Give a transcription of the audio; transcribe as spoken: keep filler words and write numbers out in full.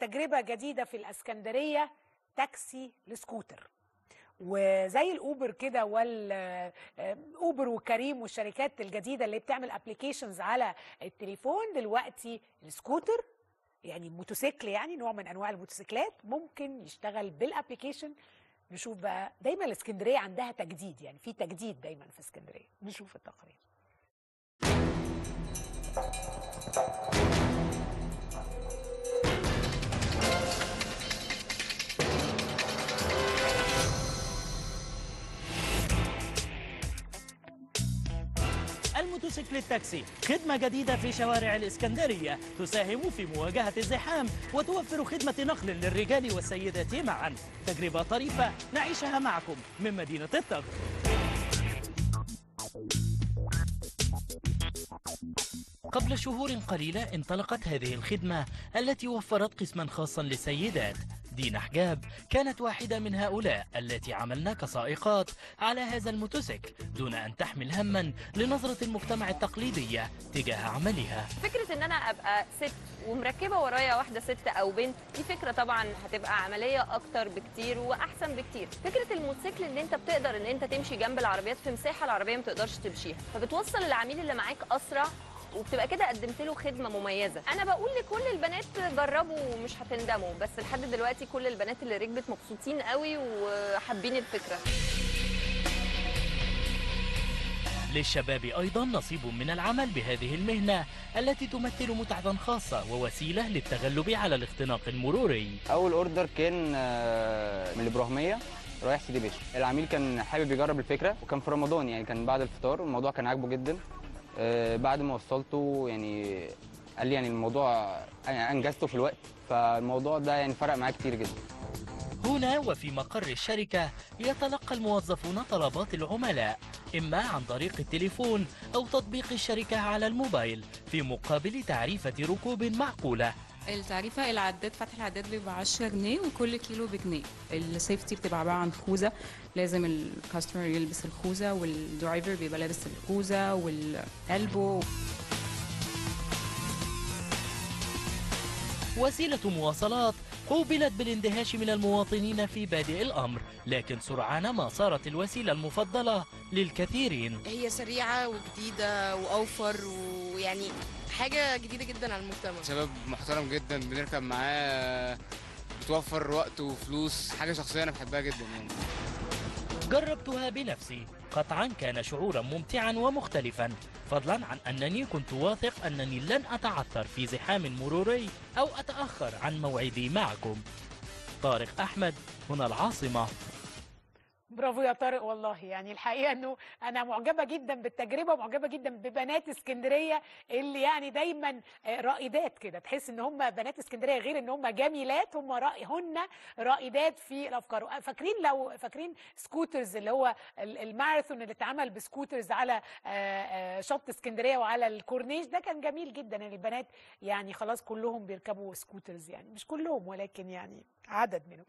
تجربة جديدة في الإسكندرية، تاكسي لسكوتر وزي الأوبر كده والأوبر وكريم والشركات الجديدة اللي بتعمل ابلكيشنز على التليفون. دلوقتي السكوتر يعني موتوسيكل، يعني نوع من أنواع الموتوسيكلات ممكن يشتغل بالابلكيشن. نشوف بقى، دايما الإسكندرية عندها تجديد، يعني في تجديد دايما في إسكندرية. نشوف التقرير. الموتوسيكل التاكسي خدمة جديدة في شوارع الإسكندرية تساهم في مواجهة الزحام وتوفر خدمة نقل للرجال والسيدات معا. تجربة طريفة نعيشها معكم من مدينة الطاقة. قبل شهور قليلة انطلقت هذه الخدمة التي وفرت قسما خاصا للسيدات. دينا حجاب كانت واحدة من هؤلاء التي عملنا كسائقات على هذا الموتوسيكل دون أن تحمل هما لنظرة المجتمع التقليدية تجاه عملها. فكرة أن أنا أبقى ست ومركبة ورايا واحدة ست أو بنت، دي فكرة طبعا هتبقى عملية أكتر بكتير وأحسن بكتير. فكرة الموتوسيكل أن أنت بتقدر أن أنت تمشي جنب العربيات في مساحة العربية ما تقدرش تمشيها، فبتوصل العميل اللي معاك أسرع، وبتبقى كده قدمت له خدمه مميزه. انا بقول لكل البنات جربوا ومش هتندموا، بس لحد دلوقتي كل البنات اللي ركبت مبسوطين قوي وحابين الفكره. للشباب ايضا نصيب من العمل بهذه المهنه التي تمثل متعه خاصه ووسيله للتغلب على الاختناق المروري. اول اوردر كان من الابراهيميه رايح سيدي باشا، العميل كان حابب يجرب الفكره، وكان في رمضان، يعني كان بعد الفطار. الموضوع كان عاجبه جدا. بعد ما وصلته يعني قال لي يعني الموضوع انجزته في الوقت، فالموضوع ده يعني فرق معاه كتير جدا. هنا وفي مقر الشركة يتلقى الموظفون طلبات العملاء إما عن طريق التليفون أو تطبيق الشركة على الموبايل في مقابل تعريفة ركوب معقولة. التعريفة العداد، فتح العداد بيبقى عشرة جنيه وكل كيلو بجنيه. السيفتي بتبقى عبارة عن خوذة، لازم الكاستمر يلبس الخوذة، والدرايفر بيبقى لابس الخوذة والألبو. وسيلة مواصلات قوبلت بالاندهاش من المواطنين في بادئ الأمر، لكن سرعان ما صارت الوسيلة المفضلة للكثيرين. هي سريعة وجديدة وأوفر، ويعني حاجة جديدة جدا على المجتمع. شباب محترم جدا بنركب معاه، بتوفر وقت وفلوس. حاجة شخصية أنا بحبها جدا يعني. جربتها بنفسي، قطعا كان شعورا ممتعا ومختلفا، فضلا عن أنني كنت واثق أنني لن أتعثر في زحام مروري أو أتأخر عن موعدي معكم. طارق أحمد، هنا العاصمة. برافو يا طارق، والله يعني الحقيقه انه انا معجبه جدا بالتجربه، معجبه جدا ببنات اسكندريه اللي يعني دايما رائدات كده. تحس ان هم بنات اسكندريه غير ان هم جميلات، هم هن رائدات في الافكار. فاكرين لو فاكرين سكوترز اللي هو الماراثون اللي اتعمل بسكوترز على شط اسكندريه وعلى الكورنيش، ده كان جميل جدا. يعني البنات يعني خلاص كلهم بيركبوا سكوترز، يعني مش كلهم ولكن يعني عدد منهم.